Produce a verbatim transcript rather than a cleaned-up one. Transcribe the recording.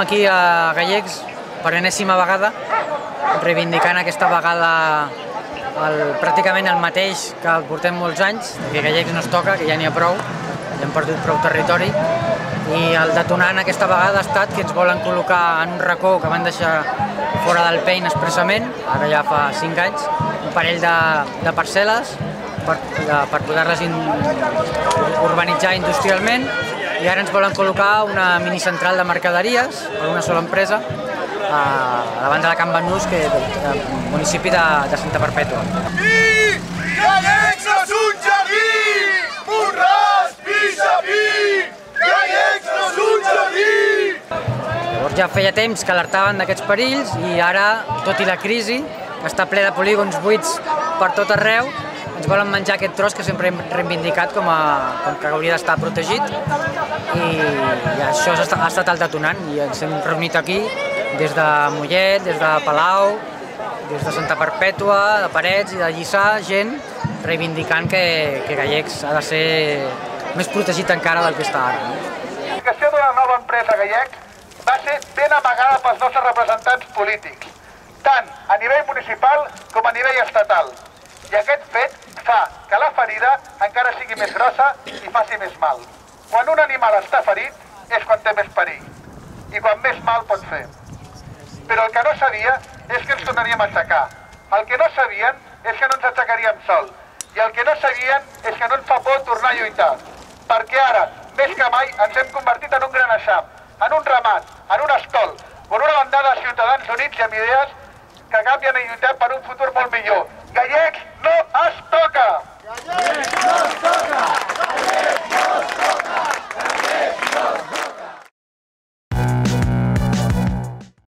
aquí a Gallecs per enèsima vegada, reivindicant aquesta vegada el, pràcticament el mateix que portem molts anys, que Gallecs no es toca, que ja n'hi ha prou, ja hem perdut prou territori, i el detonant aquesta vegada ha estat que ens volen col·locar en un racó que van deixar fora del pein expressament, ara ja fa cinc anys, un parell de, de parcel·les per, per poder-les in, urbanitzar industrialment, i ara ens volen col·locar una minicentral de mercaderies per una sola empresa a la banda de Cambanus, que és el municipi de, de Santa Perpetua. I Gallecs no és un jardí! Borràs, vis-a-vis! Ja feia temps que alertaven d'aquests perills i ara, tot i la crisi, que està ple de polígons buits per tot arreu, ens volen menjar aquest tros que sempre hem reivindicat com, a, com que hauria d'estar protegit, i, i això ha estat, ha estat el detonant, i ens hem reunit aquí des de Mollet, des de Palau, des de Santa Perpètua, de Parets i de Lliçà, gent reivindicant que, que Gallecs ha de ser més protegit encara del que està ara. La creació de la nova empresa Gallecs va ser ben amagada pels nostres representants polítics, tant a nivell municipal com a nivell estatal. I aquest fet fa que la ferida encara sigui més grossa i faci més mal. Quan un animal està ferit és quan té més perill i quan més mal pot fer. Però el que no sabia és que ens tornaríem a aixecar. El que no sabien és que no ens aixecaríem sol. I el que no sabien és que no ens fa por tornar a lluitar. Perquè ara, més que mai, ens hem convertit en un gran eixam, en un ramat, en un escol, on una bandada de ciutadans units i amb idees que canvien a lluitar per un futur molt millor,